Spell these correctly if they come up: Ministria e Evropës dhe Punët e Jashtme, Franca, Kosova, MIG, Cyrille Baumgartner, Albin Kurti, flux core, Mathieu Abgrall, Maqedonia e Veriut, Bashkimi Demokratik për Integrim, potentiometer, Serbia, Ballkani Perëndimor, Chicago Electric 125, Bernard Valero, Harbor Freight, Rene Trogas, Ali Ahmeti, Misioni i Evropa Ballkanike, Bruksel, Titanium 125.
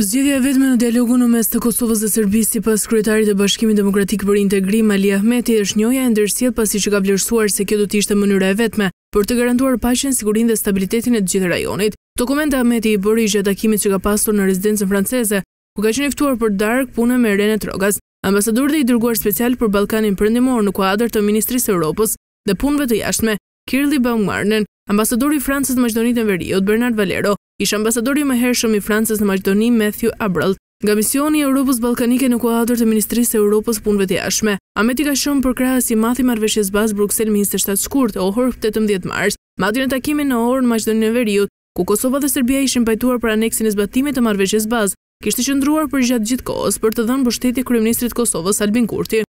Zgjedhja vetme në dialogun në mes të Kosovës dhe Serbisë sipas kryetarit të Bashkimit Demokratik për Integrim Ali Ahmeti është njohja e ndërsjellë pasi që ka vlerësuar se kjo do të ishte mënyra e vetme për të garantuar paqen, sigurinë dhe stabilitetin e të gjithë rajonit. Dokumenti Ahmeti i bëri gjatë takimit që ka pasur në rezidencën franceze, ku ka qenë i ftuar për darkë punën me Rene Trogas, ambasadori i dërguar special për Ballkanin Perëndimor në kuadër të Ministrisë së Evropës dhe punëve të jashtme, Cyrille Baumgartner, ambasadori i Francës në Maqedoninë e Veriut, Bernard Valero, ish ambasadori më hershëm i Francës në Maqedoni, Mathieu Abgrall, nga misioni i Europës Ballkanike në kuadër të Ministrisë së Evropës punëve të jashtme. Ahmeti ka qenë përkrahas i madh i marrëveshjes bazë Bruksel me 27 shkurt, ohor 18 mars, madje në takimin në orë në Maqedoninë e Veriut, ku Kosova dhe Serbia ishin pajtuar për aneksin e zbatimit të marrëveshjes bazë, kishte qëndruar përgjatë gjithë kohës për të dhënë mbështetje kryeministrit të Kosovës Albin Kurti.